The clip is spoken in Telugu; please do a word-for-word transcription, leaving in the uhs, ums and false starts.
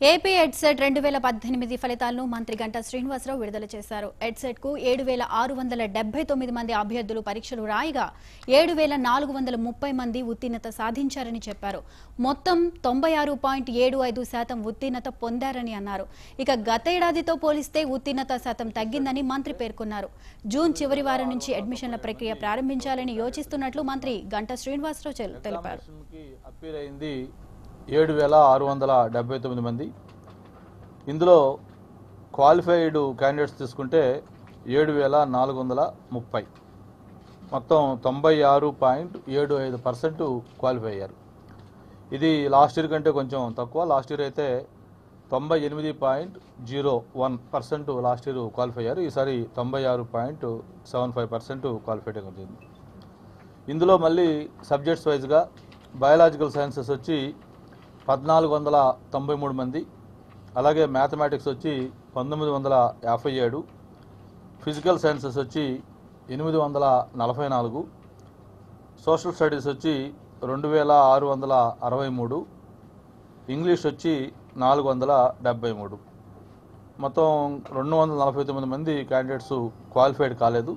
A P EDCET two thousand eighteen ఫలితాలను మంత్రి గంటా శ్రీనివాసరావు విడుదల చేశారు. EDCET కు ఏడు వేల ఆరు వందల డెబ్బై తొమ్మిది మంది అభ్యర్థులు పరీక్షలు రాయగా ఏడు వేల నాలుగు వందల ముప్పై మంది ఉత్తీర్ణత సాధించారని చెప్పారు. మొత్తం తొంభై ఆరు పాయింట్ ఏడు ఐదు శాతం ఉత్తీర్ణత పొందారని అన్నారు. ఇక గతేడాదితో పోలిస్తే ఉత్తీర్ణత శాతం తగ్గిందని మంత్రి పేర్కొన్నారు. జూన్ చివరి వారం నుంచి అడ్మిషన్ల ప్రక్రియ ప్రారంభించాలని యోచిస్తున్నట్లు మంత్రి గంటా శ్రీనివాసరావు తెలిపారు. ఏడు వేల ఆరు వందల డెబ్బై తొమ్మిది మంది ఇందులో క్వాలిఫైడ్ క్యాండిడేట్స్ తీసుకుంటే ఏడు వేల నాలుగు వందల ముప్పై మొత్తం తొంభై ఆరు పాయింట్ ఏడు ఐదు పర్సెంట్ క్వాలిఫై అయ్యారు. ఇది లాస్ట్ ఇయర్ కంటే కొంచెం తక్కువ. లాస్ట్ ఇయర్ అయితే తొంభై ఎనిమిది point zero one percent last year qualify అయ్యారు. ఈసారి తొంభై ఆరు point seven five percent qualified అవుతుంది. ఇందులో మళ్ళీ సబ్జెక్ట్స్ వైజ్గా బయాలజికల్ సైన్సెస్ వచ్చి పద్నాలుగు వందల తొంభై మూడు మంది, అలాగే మ్యాథమెటిక్స్ వచ్చి పంతొమ్మిది వందల యాభై ఏడు, ఫిజికల్ సైన్సెస్ వచ్చి ఎనిమిది వందల నలభై నాలుగు, సోషల్ స్టడీస్ వచ్చి రెండు వేల ఆరు వందల అరవై మూడు, ఇంగ్లీష్ వచ్చి నాలుగు వందల డెబ్బై మూడు. మొత్తం రెండు వందల నలభై తొమ్మిది మంది క్యాండిడేట్స్ క్వాలిఫైడ్ కాలేదు.